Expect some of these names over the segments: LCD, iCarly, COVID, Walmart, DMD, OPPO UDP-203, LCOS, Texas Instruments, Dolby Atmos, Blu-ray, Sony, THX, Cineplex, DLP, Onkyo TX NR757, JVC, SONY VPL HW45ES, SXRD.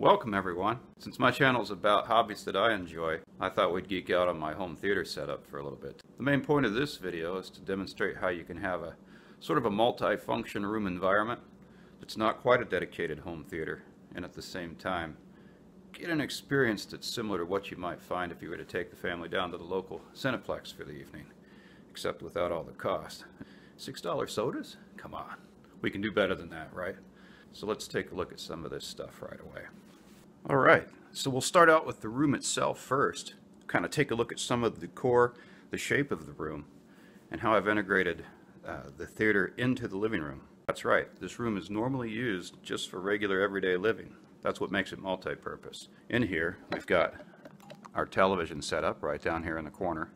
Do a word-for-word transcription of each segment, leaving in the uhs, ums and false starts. Welcome everyone. Since my channel is about hobbies that I enjoy, I thought we'd geek out on my home theater setup for a little bit. The main point of this video is to demonstrate how you can have a sort of a multi-function room environment that's not quite a dedicated home theater, and at the same time get an experience that's similar to what you might find if you were to take the family down to the local Cineplex for the evening, except without all the cost. six dollar sodas? Come on. We can do better than that, right? So let's take a look at some of this stuff right away. All right, so we'll start out with the room itself first, kind of take a look at some of the decor, the shape of the room, and how I've integrated uh, the theater into the living room. That's right, this room is normally used just for regular everyday living. That's what makes it multi-purpose. In here, we've got our television set up right down here in the corner.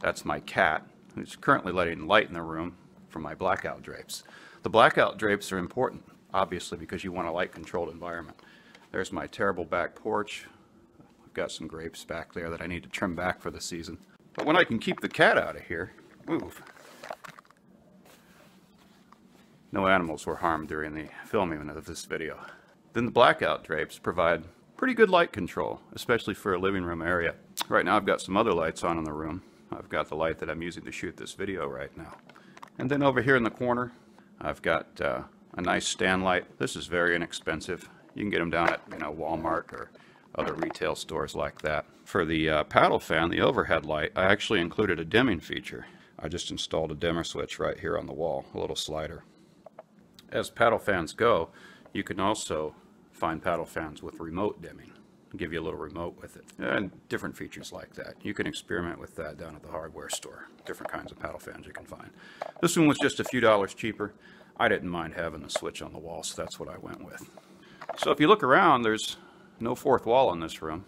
That's my cat, who's currently letting light in the room from my blackout drapes. The blackout drapes are important, obviously, because you want a light-controlled environment. There's my terrible back porch. I've got some grapes back there that I need to trim back for the season. But when I can keep the cat out of here, ooh. No animals were harmed during the filming of this video. Then the blackout drapes provide pretty good light control, especially for a living room area. Right now I've got some other lights on in the room. I've got the light that I'm using to shoot this video right now. And then over here in the corner, I've got uh, a nice stand light. This is very inexpensive. You can get them down at, you know, Walmart or other retail stores like that. For the uh, paddle fan, the overhead light, I actually included a dimming feature. I just installed a dimmer switch right here on the wall, a little slider. As paddle fans go, you can also find paddle fans with remote dimming. I'll give you a little remote with it, and different features like that. You can experiment with that down at the hardware store. Different kinds of paddle fans you can find. This one was just a few dollars cheaper. I didn't mind having the switch on the wall, so that's what I went with. So if you look around, there's no fourth wall in this room.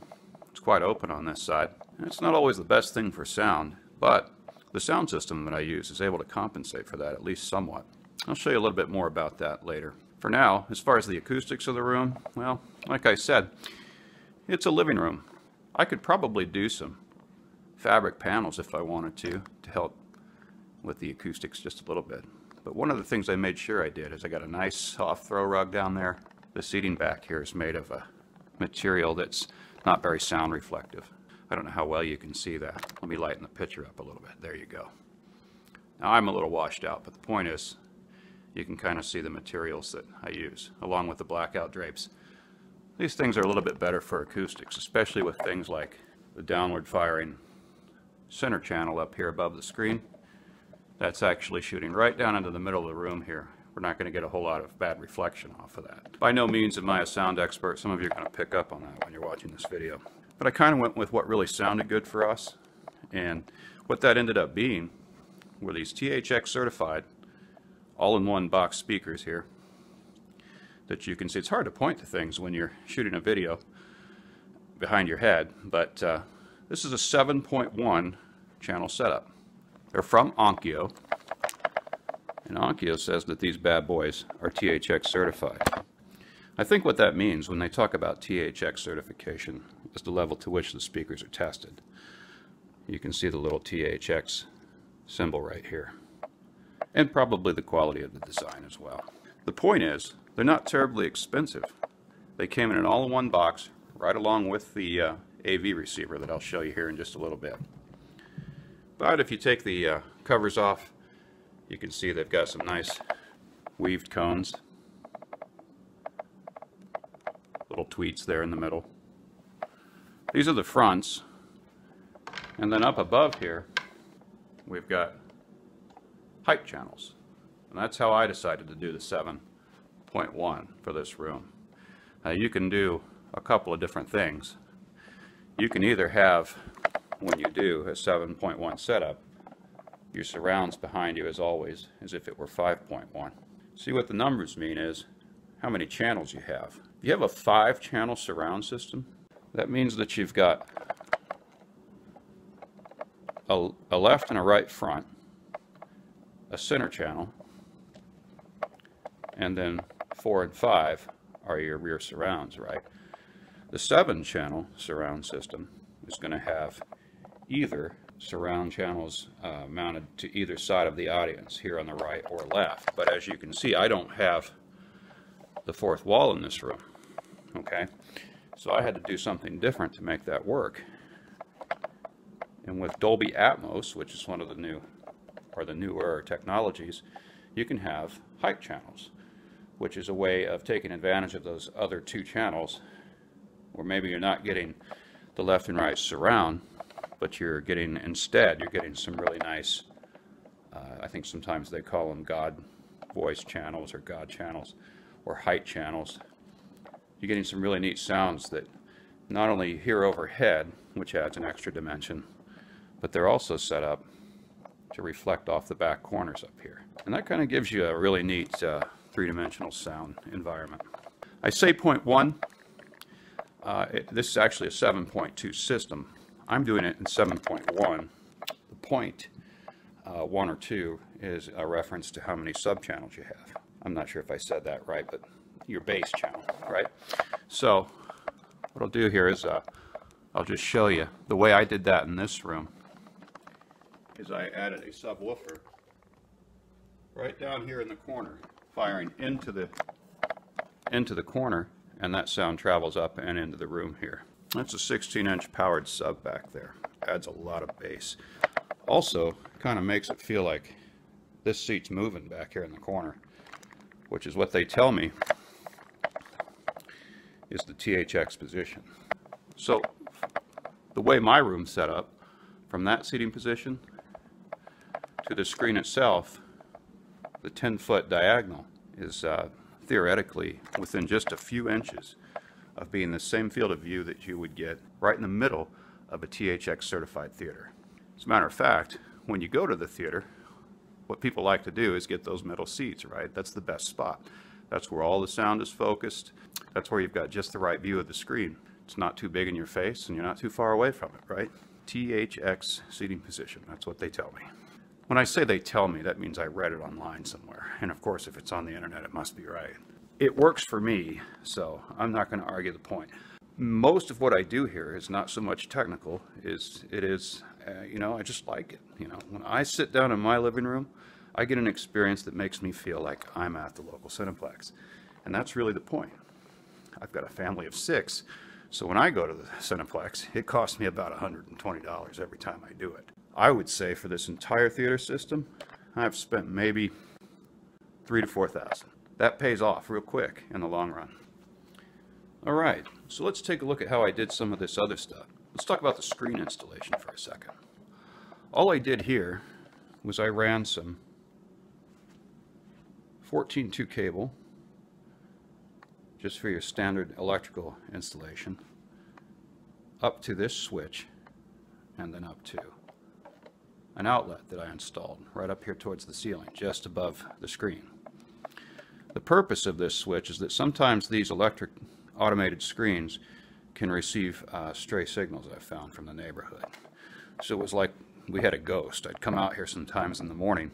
It's quite open on this side. And it's not always the best thing for sound, but the sound system that I use is able to compensate for that, at least somewhat. I'll show you a little bit more about that later. For now, as far as the acoustics of the room, well, like I said, it's a living room. I could probably do some fabric panels if I wanted to, to help with the acoustics just a little bit. But one of the things I made sure I did is I got a nice soft throw rug down there. The seating back here is made of a material that's not very sound reflective. I don't know how well you can see that. Let me lighten the picture up a little bit. There you go. Now I'm a little washed out, but the point is you can kind of see the materials that I use, along with the blackout drapes. These things are a little bit better for acoustics, especially with things like the downward firing center channel up here above the screen. That's actually shooting right down into the middle of the room here. We're not going to get a whole lot of bad reflection off of that. By no means am I a sound expert. Some of you are going to pick up on that when you're watching this video. But I kind of went with what really sounded good for us. And what that ended up being were these T H X certified all-in-one box speakers here that you can see. It's hard to point to things when you're shooting a video behind your head, but uh, this is a seven point one channel setup. They're from Onkyo. And Onkyo says that these bad boys are T H X certified. I think what that means when they talk about T H X certification is the level to which the speakers are tested. You can see the little T H X symbol right here. And probably the quality of the design as well. The point is, they're not terribly expensive. They came in an all-in-one box right along with the uh, A V receiver that I'll show you here in just a little bit. But if you take the uh, covers off, you can see they've got some nice weaved cones, little tweets there in the middle. These are the fronts, and then up above here we've got hype channels, and that's how I decided to do the seven point one for this room. Now you can do a couple of different things. You can either have, when you do a seven point one setup, your surrounds behind you, as always, as if it were five point one. See, what the numbers mean is how many channels you have. If you have a five channel surround system, that means that you've got a, a left and a right front, a center channel, and then four and five are your rear surrounds, right? The seven channel surround system is going to have either surround channels uh, mounted to either side of the audience, here on the right or left. But as you can see, I don't have the fourth wall in this room. okay? So I had to do something different to make that work. And with Dolby Atmos, which is one of the new, or the newer technologies, you can have hype channels, which is a way of taking advantage of those other two channels, or maybe you're not getting the left and right surround, but you're getting, instead, you're getting some really nice, uh, I think sometimes they call them God voice channels or God channels or height channels. You're getting some really neat sounds that not only you hear overhead, which adds an extra dimension, but they're also set up to reflect off the back corners up here. And that kind of gives you a really neat uh, three-dimensional sound environment. I say point one. Uh, it, this is actually a seven point two system. I'm doing it in seven point one. The point uh, one or two is a reference to how many sub-channels you have. I'm not sure if I said that right, but your base channel, right? So what I'll do here is uh, I'll just show you the way I did that in this room. Is I added a subwoofer right down here in the corner, firing into the into the corner, and that sound travels up and into the room here. That's a sixteen inch powered sub back there. Adds a lot of bass. Also, kind of makes it feel like this seat's moving back here in the corner, which is what they tell me is the T H X position. So the way my room's set up, from that seating position to the screen itself, the ten foot diagonal is uh, theoretically within just a few inches of being the same field of view that you would get right in the middle of a T H X certified theater. As a matter of fact, when you go to the theater, what people like to do is get those middle seats, right? That's the best spot. That's where all the sound is focused. That's where you've got just the right view of the screen. It's not too big in your face and you're not too far away from it, right? T H X seating position, that's what they tell me. When I say they tell me, that means I read it online somewhere. And of course, if it's on the internet, it must be right. It works for me, so I'm not going to argue the point. Most of what I do here is not so much technical. Is it is, uh, you know, I just like it. You know, when I sit down in my living room, I get an experience that makes me feel like I'm at the local Cineplex. And that's really the point. I've got a family of six, so when I go to the Cineplex, it costs me about one hundred twenty dollars every time I do it. I would say for this entire theater system, I've spent maybe three to four thousand. That pays off real quick in the long run. All right, so let's take a look at how I did some of this other stuff. Let's talk about the screen installation for a second. All I did here was I ran some fourteen two cable, just for your standard electrical installation, up to this switch, and then up to an outlet that I installed right up here towards the ceiling, just above the screen. The purpose of this switch is that sometimes these electric automated screens can receive uh, stray signals I've found from the neighborhood. So it was like we had a ghost. I'd come out here sometimes in the morning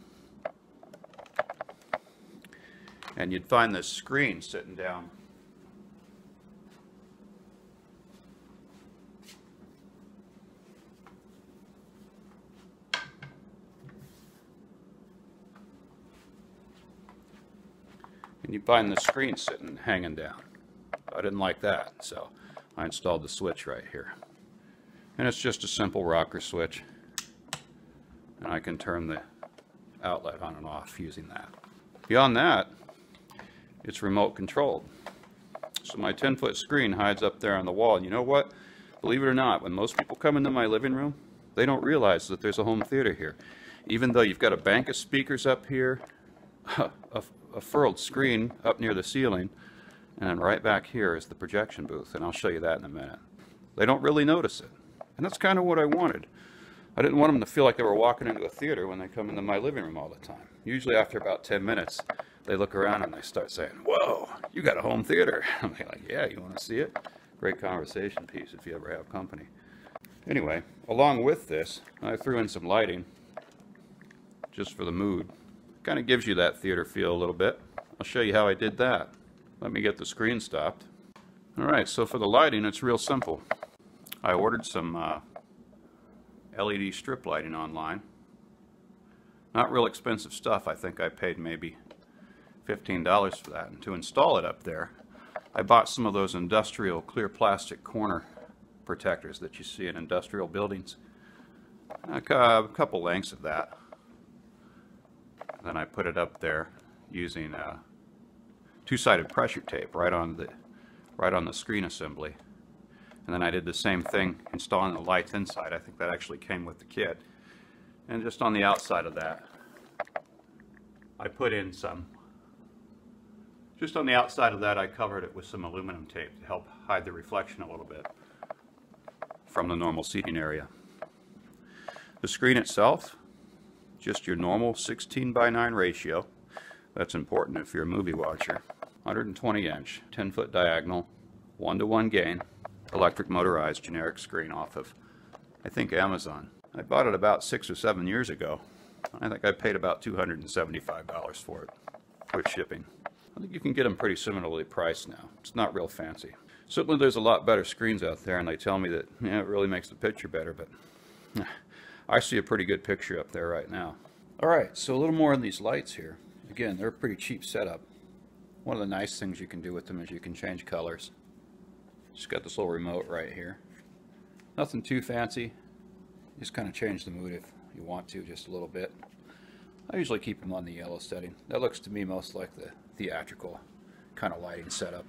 and you'd find this screen sitting down And you find the screen sitting, hanging down. I didn't like that, so I installed the switch right here. And it's just a simple rocker switch. And I can turn the outlet on and off using that. Beyond that, it's remote controlled. So my ten foot screen hides up there on the wall. And you know what? Believe it or not, when most people come into my living room, they don't realize that there's a home theater here. Even though you've got a bank of speakers up here, a a furled screen up near the ceiling, and then right back here is the projection booth, and I'll show you that in a minute. They don't really notice it, and that's kind of what I wanted. I didn't want them to feel like they were walking into a theater when they come into my living room all the time. Usually after about ten minutes, they look around and they start saying, "Whoa, you got a home theater." I'm like, "Yeah, you want to see it?" Great conversation piece if you ever have company. Anyway, along with this, I threw in some lighting just for the mood. Kind of gives you that theater feel a little bit. I'll show you how I did that. Let me get the screen stopped. All right, so for the lighting, it's real simple. I ordered some uh, L E D strip lighting online. Not real expensive stuff. I think I paid maybe fifteen dollars for that. And to install it up there, I bought some of those industrial clear plastic corner protectors that you see in industrial buildings. A couple lengths of that. Then I put it up there using a two-sided pressure tape right on the right on the screen assembly. And then I did the same thing installing the lights inside. I think that actually came with the kit. And just on the outside of that, I put in some, just on the outside of that I covered it with some aluminum tape to help hide the reflection a little bit from the normal seating area. The screen itself, just your normal sixteen by nine ratio. That's important if you're a movie watcher. one hundred twenty inch, ten foot diagonal, one to one gain, electric motorized generic screen off of, I think, Amazon. I bought it about six or seven years ago. I think I paid about two hundred seventy-five dollars for it with shipping. I think you can get them pretty similarly priced now. It's not real fancy. Certainly there's a lot better screens out there, and they tell me that, yeah, it really makes the picture better, but I see a pretty good picture up there right now. Alright, so a little more on these lights here. Again, they're a pretty cheap setup. One of the nice things you can do with them is you can change colors. Just got this little remote right here. Nothing too fancy. Just kind of change the mood if you want to, just a little bit. I usually keep them on the yellow setting. That looks to me most like the theatrical kind of lighting setup.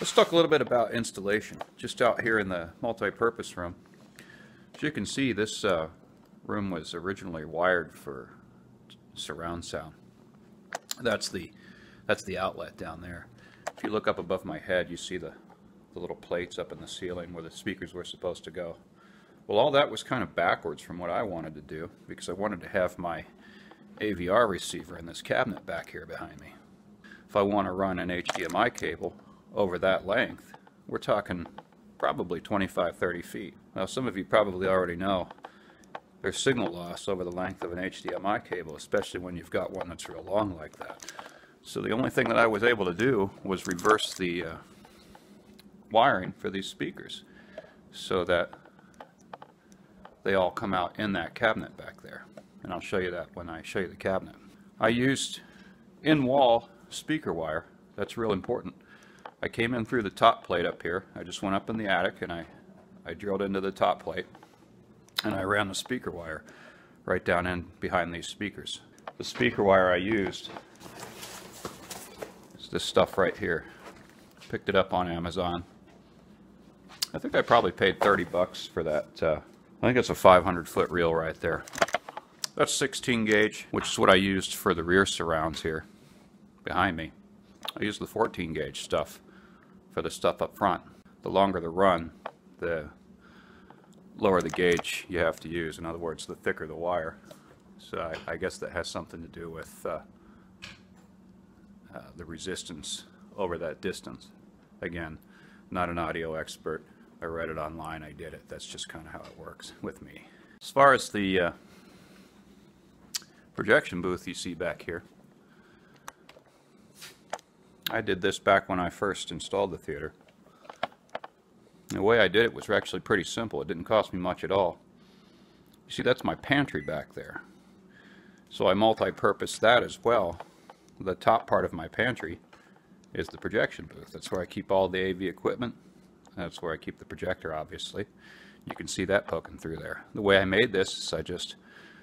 Let's talk a little bit about installation. Just out here in the multi-purpose room. As you can see, this uh, room was originally wired for surround sound. That's the that's the outlet down there. If you look up above my head, you see the, the little plates up in the ceiling where the speakers were supposed to go. Well, all that was kind of backwards from what I wanted to do, because I wanted to have my A V R receiver in this cabinet back here behind me. If I want to run an H D M I cable over that length, we're talking probably twenty-five, thirty feet. Now, some of you probably already know there's signal loss over the length of an H D M I cable, especially when you've got one that's real long like that. So the only thing that I was able to do was reverse the uh, wiring for these speakers so that they all come out in that cabinet back there. And I'll show you that when I show you the cabinet. I used in-wall speaker wire. That's real important. I came in through the top plate up here. I just went up in the attic and I, I drilled into the top plate. And I ran the speaker wire right down in behind these speakers. The speaker wire I used is this stuff right here. Picked it up on Amazon. I think I probably paid thirty bucks for that. Uh, I think it's a five hundred foot reel right there. That's sixteen gauge, which is what I used for the rear surrounds here behind me. I used the fourteen gauge stuff for the stuff up front. The longer the run, the lower the gauge you have to use. In other words, the thicker the wire. So I, I guess that has something to do with uh, uh, the resistance over that distance. Again, not an audio expert. I read it online. I did it. That's just kind of how it works with me. As far as the uh, projection booth you see back here, I did this back when I first installed the theater. The way I did it was actually pretty simple. It didn't cost me much at all. You see, that's my pantry back there. So I multi-purposed that as well. The top part of my pantry is the projection booth. That's where I keep all the A V equipment. That's where I keep the projector, obviously. You can see that poking through there. The way I made this is I just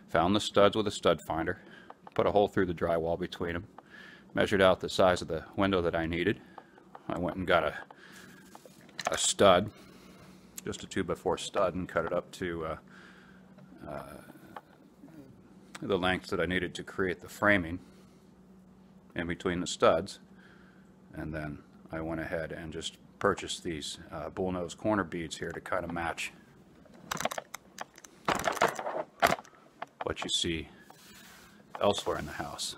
found the studs with a stud finder, put a hole through the drywall between them, measured out the size of the window that I needed. I went and got a a stud, just a two by four stud, and cut it up to uh, uh, the length that I needed to create the framing in between the studs. And then I went ahead and just purchased these uh, bullnose corner beads here to kind of match what you see elsewhere in the house.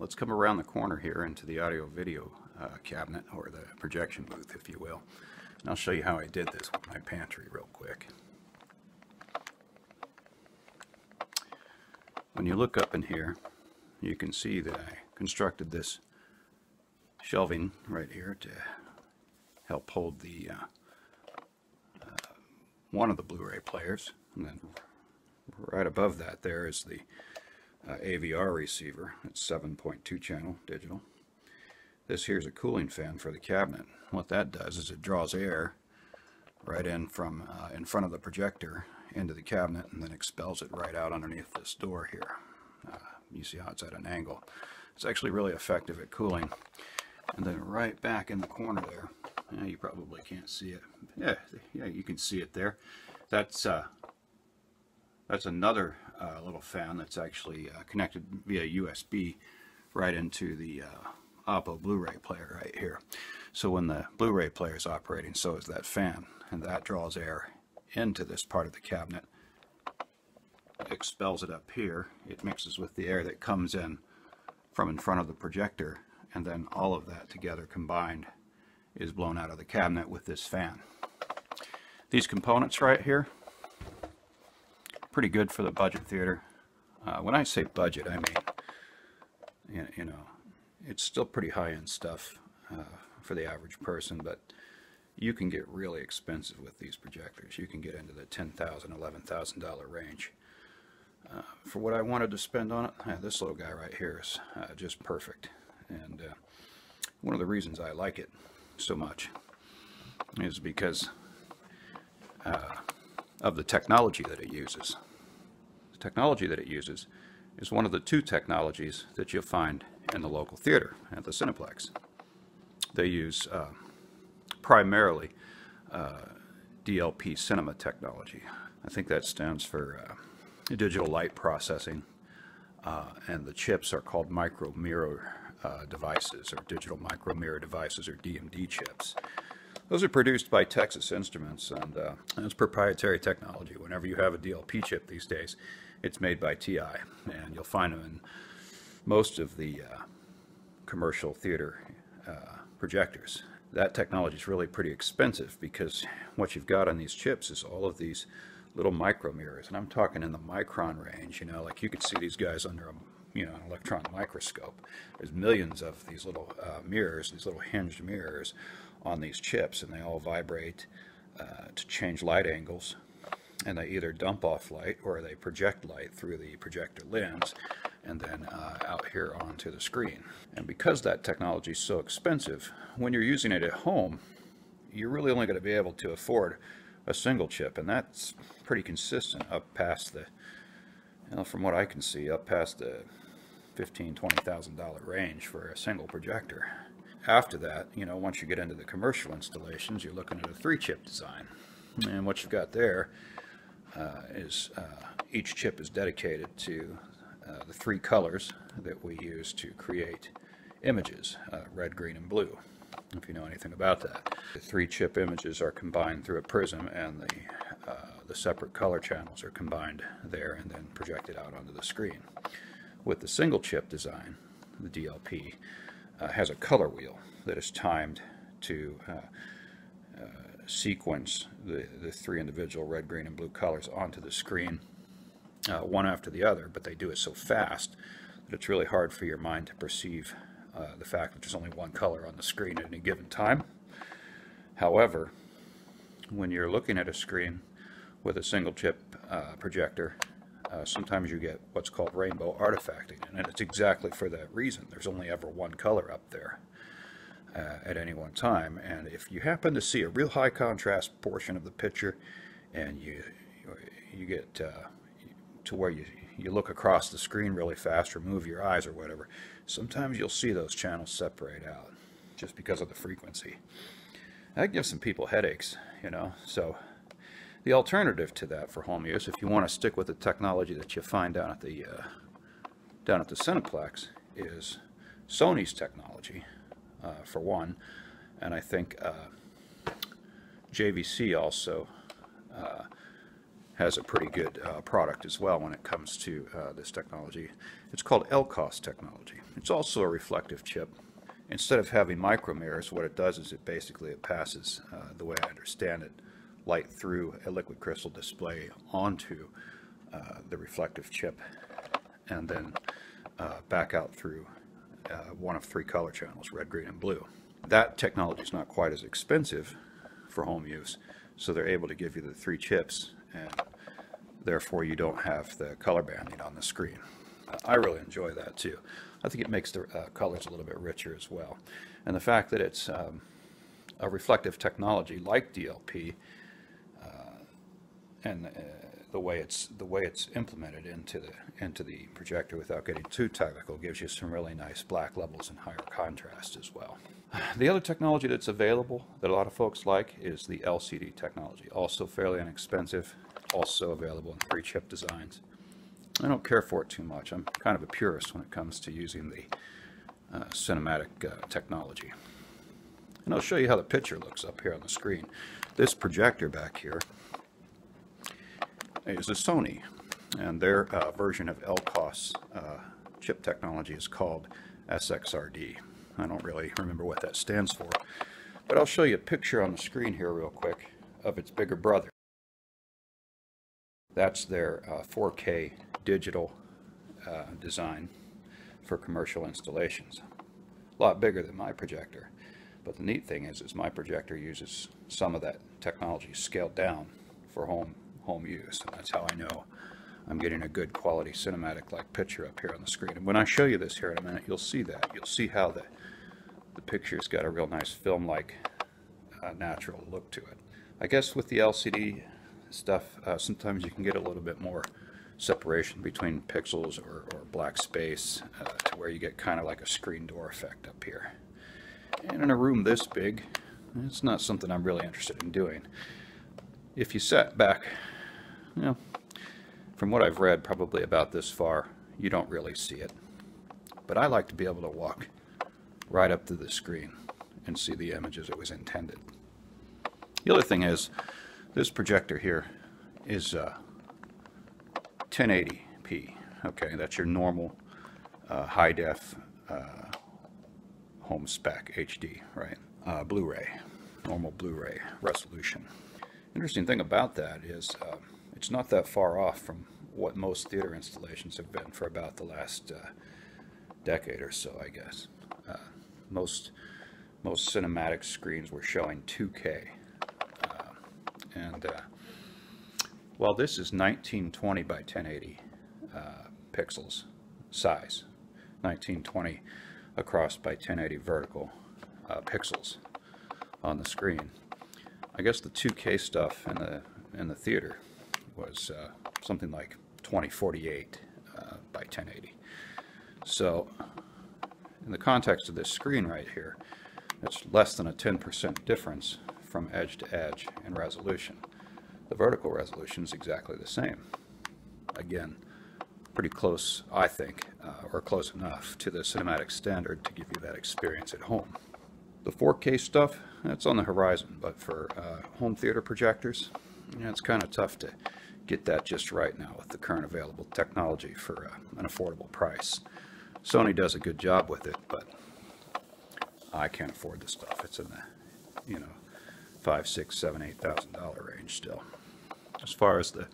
Let's come around the corner here into the audio video uh, cabinet, or the projection booth, if you will. And I'll show you how I did this with my pantry real quick. When you look up in here, you can see that I constructed this shelving right here to help hold the uh, uh, one of the Blu-ray players. And then right above that there is the uh, A V R receiver. It's seven point two channel digital. This here's a cooling fan for the cabinet. What that does is it draws air right in from uh, in front of the projector into the cabinet and then expels it right out underneath this door here. Uh, you see how it's at an angle. It's actually really effective at cooling. And then right back in the corner there, yeah, you probably can't see it. Yeah, yeah, you can see it there. That's uh, that's another uh, little fan that's actually uh, connected via U S B right into the uh, OPPO Blu-ray player right here. So when the Blu-ray player is operating, so is that fan, and that draws air into this part of the cabinet, expels it up here. It mixes with the air that comes in from in front of the projector, and then all of that together combined is blown out of the cabinet with this fan. These components right here, pretty good for the budget theater. Uh, when I say budget, I mean, you know, it's still pretty high-end stuff uh, for the average person, but you can get really expensive with these projectors. You can get into the ten thousand dollars, eleven thousand dollar range. Uh, for what I wanted to spend on it, uh, this little guy right here is uh, just perfect. And uh, one of the reasons I like it so much is because uh, of the technology that it uses. The technology that it uses is one of the two technologies that you'll find in the local theater at the Cineplex. They use uh, primarily uh, D L P cinema technology. I think that stands for uh, digital light processing, uh, and the chips are called micro mirror uh, devices, or digital micro mirror devices, or D M D chips. Those are produced by Texas Instruments, and uh, it's proprietary technology. Whenever you have a D L P chip these days, it's made by T I, and you'll find them in most of the uh, commercial theater uh, projectors. That technology is really pretty expensive because what you've got on these chips is all of these little micro mirrors, and I'm talking in the micron range. You know, like you could see these guys under a, you know, an electron microscope. There's millions of these little uh, mirrors, these little hinged mirrors on these chips, and they all vibrate uh, to change light angles, and they either dump off light or they project light through the projector lens and then uh, out here onto the screen. And because that technology is so expensive, when you're using it at home, you're really only going to be able to afford a single chip, and that's pretty consistent up past the, you know, from what I can see, up past the fifteen thousand dollars, twenty thousand dollar range for a single projector. After that, you know, once you get into the commercial installations, you're looking at a three-chip design. And what you've got there uh, is uh, each chip is dedicated to Uh, the three colors that we use to create images, uh, red, green, and blue, if you know anything about that. The three chip images are combined through a prism, and the, uh, the separate color channels are combined there and then projected out onto the screen. With the single chip design, the D L P uh, has a color wheel that is timed to uh, uh, sequence the, the three individual red, green, and blue colors onto the screen, Uh, one after the other, but they do it so fast that it's really hard for your mind to perceive uh, the fact that there's only one color on the screen at any given time. However, when you're looking at a screen with a single chip uh, projector, uh, sometimes you get what's called rainbow artifacting, and it's exactly for that reason. There's only ever one color up there uh, at any one time, and if you happen to see a real high contrast portion of the picture, and you you get uh, to where you, you look across the screen really fast or move your eyes or whatever, sometimes you'll see those channels separate out just because of the frequency. That gives some people headaches, you know. So the alternative to that for home use, if you want to stick with the technology that you find down at the uh, down at the Cineplex, is Sony's technology uh, for one, and I think uh, J V C also uh, has a pretty good uh, product as well when it comes to uh, this technology. It's called L C O S technology. It's also a reflective chip. Instead of having micro mirrors, what it does is it basically it passes, uh, the way I understand it, light through a liquid crystal display onto uh, the reflective chip, and then uh, back out through uh, one of three color channels, red, green, and blue. That technology is not quite as expensive for home use, so they're able to give you the three chips, and therefore you don't have the color banding on the screen. I really enjoy that too. I think it makes the uh, colors a little bit richer as well. And the fact that it's um, a reflective technology like D L P, uh, and uh, the way it's the way it's implemented into the into the projector without getting too technical gives you some really nice black levels and higher contrast as well. The other technology that's available that a lot of folks like is the L C D technology. Also fairly inexpensive, also available in three chip designs. I don't care for it too much. I'm kind of a purist when it comes to using the uh, cinematic uh, technology. And I'll show you how the picture looks up here on the screen. This projector back here is a Sony, and their uh, version of L C O S uh, chip technology is called S X R D. I don't really remember what that stands for, but I'll show you a picture on the screen here real quick of its bigger brother. That's their uh, four K digital uh, design for commercial installations. A lot bigger than my projector, but the neat thing is, is my projector uses some of that technology scaled down for home home use, and that's how I know I'm getting a good quality cinematic-like picture up here on the screen. And when I show you this here in a minute, you'll see that. You'll see how the, the picture's got a real nice film-like uh, natural look to it. I guess with the L C D stuff, uh, sometimes you can get a little bit more separation between pixels or, or black space uh, to where you get kind of like a screen door effect up here. And in a room this big, it's not something I'm really interested in doing. If you sat back, you know, from what I've read, probably about this far, you don't really see it. But I like to be able to walk right up to the screen and see the image as it was intended. The other thing is, this projector here is uh, ten eighty p. Okay, that's your normal uh, high-def uh, home spec H D, right? Uh, Blu-ray, normal Blu-ray resolution. Interesting thing about that is, uh, it's not that far off from what most theater installations have been for about the last uh, decade or so, I guess. Uh, most most cinematic screens were showing two K, uh, and uh, while this is nineteen twenty by ten eighty uh, pixels size, nineteen twenty across by ten eighty vertical uh, pixels on the screen. I guess the two K stuff in the in the theater was uh, something like twenty forty-eight uh, by ten eighty. So in the context of this screen right here, it's less than a ten percent difference from edge to edge in resolution. The vertical resolution is exactly the same. Again, pretty close, I think, uh, or close enough to the cinematic standard to give you that experience at home. The four K stuff, that's on the horizon, but for uh, home theater projectors, you know, it's kind of tough to get that just right now with the current available technology for uh, an affordable price. Sony does a good job with it, but I can't afford this stuff. It's in the, you know, five, six, seven, eight thousand dollar range still. As far as the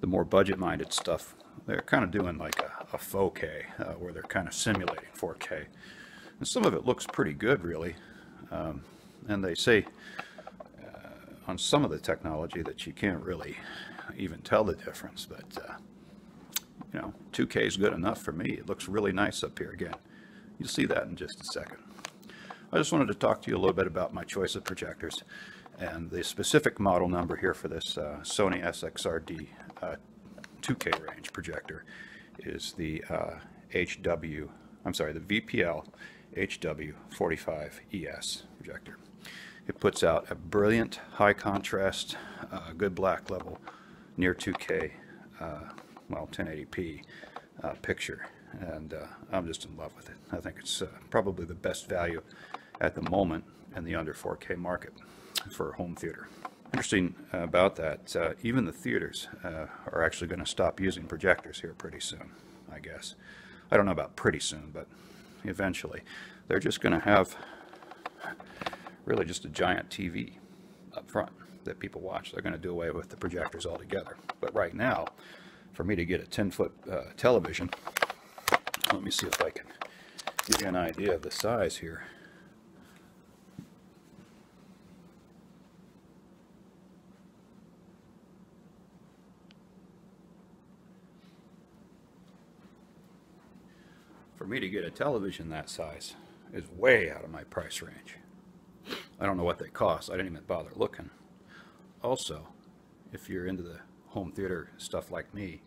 the more budget-minded stuff, they're kind of doing like a, a four K, uh, where they're kind of simulating four K, and some of it looks pretty good, really. Um, and they say on some of the technology that you can't really even tell the difference, but uh, you know, two K is good enough for me. It looks really nice up here. Again, you'll see that in just a second. I just wanted to talk to you a little bit about my choice of projectors and the specific model number here for this uh, Sony S X R D uh, two K range projector is the uh, H W, I'm sorry, the V P L H W forty-five E S projector. It puts out a brilliant, high contrast, uh, good black level, near two K, uh, well, ten eighty p uh, picture, and uh, I'm just in love with it. I think it's uh, probably the best value at the moment in the under four K market for home theater. Interesting about that, uh, even the theaters uh, are actually going to stop using projectors here pretty soon, I guess. I don't know about pretty soon, but eventually. They're just going to have really just a giant T V up front that people watch. They're going to do away with the projectors altogether. But right now, for me to get a ten foot uh, television, let me see if I can give you an idea of the size here. for me to get a television that size is way out of my price range. I don't know what they cost. I didn't even bother looking. Also, if you're into the home theater stuff like me,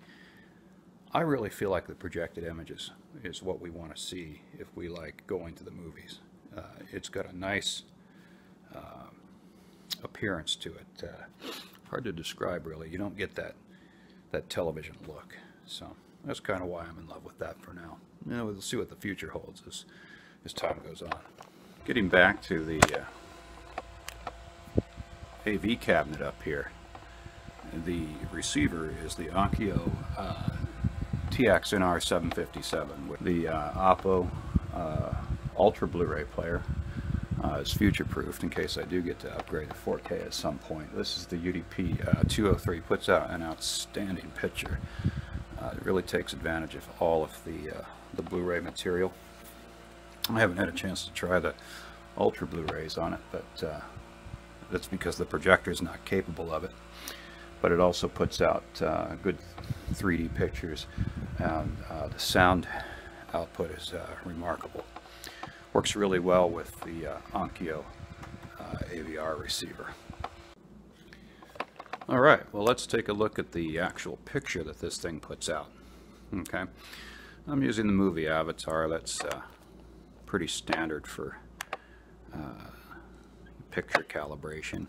I really feel like the projected images is what we want to see if we like going to the movies. Uh, it's got a nice uh, appearance to it. Uh, hard to describe, really. You don't get that that television look. So that's kind of why I'm in love with that for now. You know, we'll see what the future holds as, as time goes on. Getting back to the uh, A V cabinet up here, the receiver is the Onkyo uh, T X N R seven fifty-seven with the uh, OPPO uh, Ultra Blu-ray player. Uh, it's future-proofed in case I do get to upgrade to four K at some point. This is the U D P two oh three. Puts out an outstanding picture. Uh, it really takes advantage of all of the, uh, the Blu-ray material. I haven't had a chance to try the Ultra Blu-rays on it, but uh, that's because the projector is not capable of it. But it also puts out uh, good three D pictures, and uh, the sound output is uh, remarkable. Works really well with the uh, Onkyo uh, A V R receiver. All right, well, let's take a look at the actual picture that this thing puts out. Okay, I'm using the movie Avatar. That's uh, pretty standard for uh, picture calibration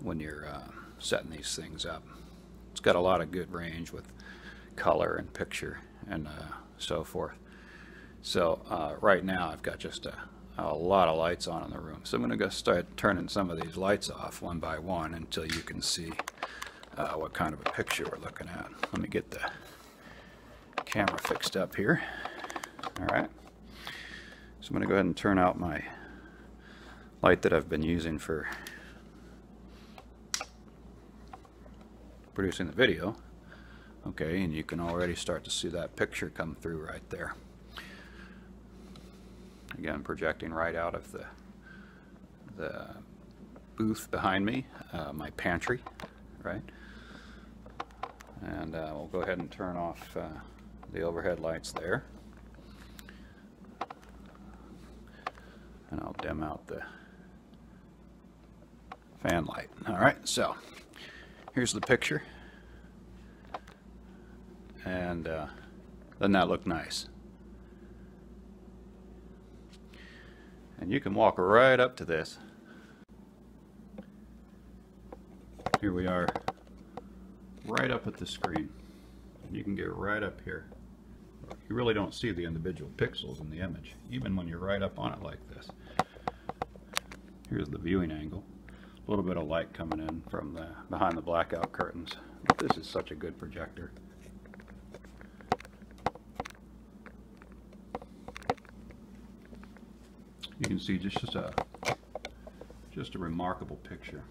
when you're uh, setting these things up. It's got a lot of good range with color and picture and uh, so forth. So uh, right now I've got just a, a lot of lights on in the room. So I'm going to go start turning some of these lights off one by one until you can see uh, what kind of a picture we're looking at. Let me get the camera fixed up here. All right. So I'm going to go ahead and turn out my light that I've been using for producing the video. Okay, and you can already start to see that picture come through right there. Again, projecting right out of the, the booth behind me, uh, my pantry, right? And uh, we'll go ahead and turn off uh, the overhead lights there. And I'll dim out the fan light. All right, so here's the picture. And uh, doesn't that look nice? And you can walk right up to this. Here we are, right up at the screen. You can get right up here. You really don't see the individual pixels in the image, even when you're right up on it like this. Here's the viewing angle. A little bit of light coming in from the, behind the blackout curtains. This is such a good projector. You can see just a just a remarkable picture.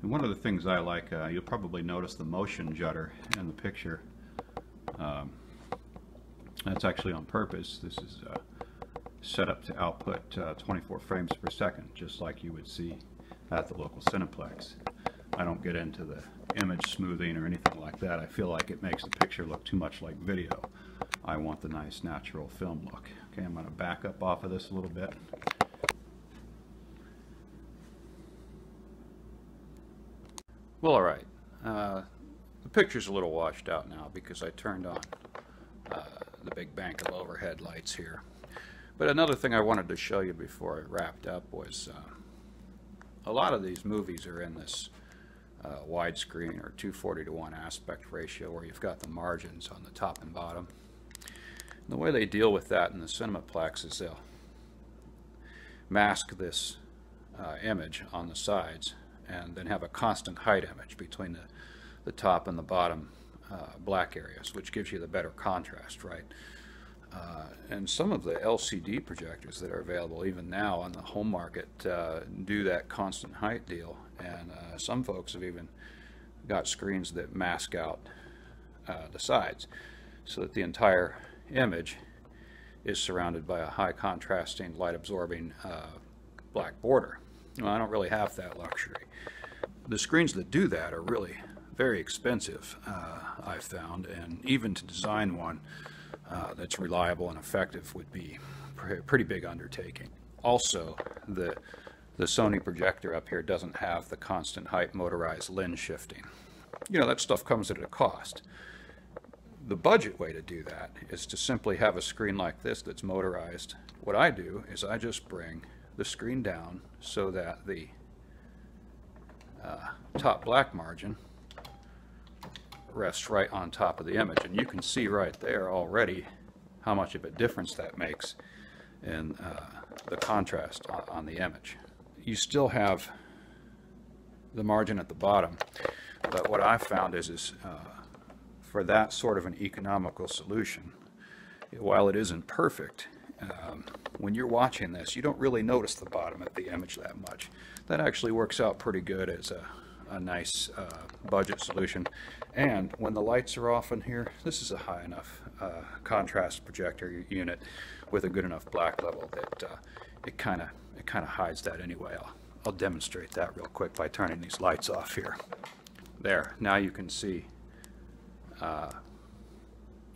And one of the things I like, uh, you'll probably notice the motion judder in the picture. Um, that's actually on purpose. This is uh, set up to output uh, twenty-four frames per second, just like you would see at the local Cineplex. I don't get into the image smoothing or anything like that. I feel like it makes the picture look too much like video. I want the nice natural film look. Okay, I'm going to back up off of this a little bit. Well, all right. Uh, the picture's a little washed out now because I turned on uh, the big bank of overhead lights here. But another thing I wanted to show you before I wrapped up was uh, a lot of these movies are in this uh, widescreen or two forty to one aspect ratio where you've got the margins on the top and bottom. The way they deal with that in the Cineplex is they'll mask this uh, image on the sides and then have a constant height image between the, the top and the bottom uh, black areas, which gives you the better contrast, right? Uh, and some of the L C D projectors that are available even now on the home market uh, do that constant height deal, and uh, some folks have even got screens that mask out uh, the sides so that the entire image is surrounded by a high contrasting, light absorbing uh, black border. Well, I don't really have that luxury. The screens that do that are really very expensive, uh, I've found, and even to design one uh, that's reliable and effective would be a pretty big undertaking. Also, the, the Sony projector up here doesn't have the constant height motorized lens shifting. You know, that stuff comes at a cost. The budget way to do that is to simply have a screen like this that's motorized. What I do is I just bring the screen down so that the uh, top black margin rests right on top of the image. And you can see right there already how much of a difference that makes in uh, the contrast on, on the image. You still have the margin at the bottom, but what I found is, is uh, for that sort of an economical solution, while it isn't perfect, um, when you're watching this, you don't really notice the bottom of the image that much. That actually works out pretty good as a, a nice uh, budget solution. And when the lights are off in here, this is a high enough uh, contrast projector unit with a good enough black level that uh, it kind of it kind of hides that anyway. I'll, I'll demonstrate that real quick by turning these lights off here. There, now you can see Uh,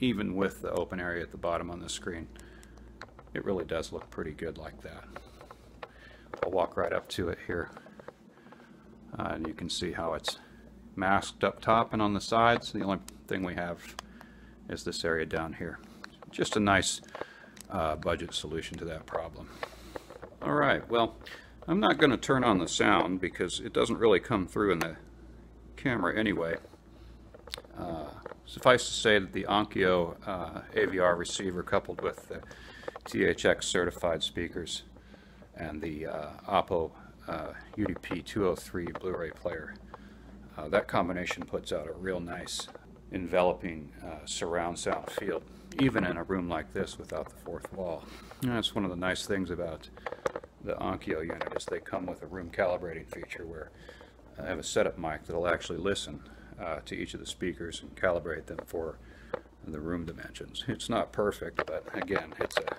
even with the open area at the bottom on the screen, it really does look pretty good like that. I'll walk right up to it here, uh, and you can see how it's masked up top and on the sides. The only thing we have is this area down here. Just a nice uh, budget solution to that problem. All right, well, I'm not going to turn on the sound because it doesn't really come through in the camera anyway. Uh, suffice to say that the Onkyo uh, A V R receiver, coupled with the T H X certified speakers and the uh, OPPO uh, U D P two oh three Blu-ray player, uh, that combination puts out a real nice enveloping uh, surround sound field, even in a room like this without the fourth wall. And that's one of the nice things about the Onkyo unit, is they come with a room calibrating feature where I have a setup mic that'll actually listen Uh, to each of the speakers and calibrate them for the room dimensions. It's not perfect, but again, it's a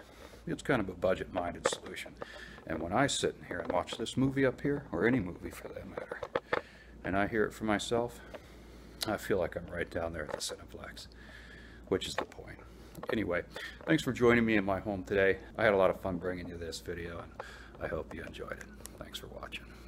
it's kind of a budget-minded solution. And when I sit in here and watch this movie up here, or any movie for that matter, and I hear it for myself, I feel like I'm right down there at the Cineplex, which is the point. Anyway, thanks for joining me in my home today. I had a lot of fun bringing you this video, and I hope you enjoyed it. Thanks for watching.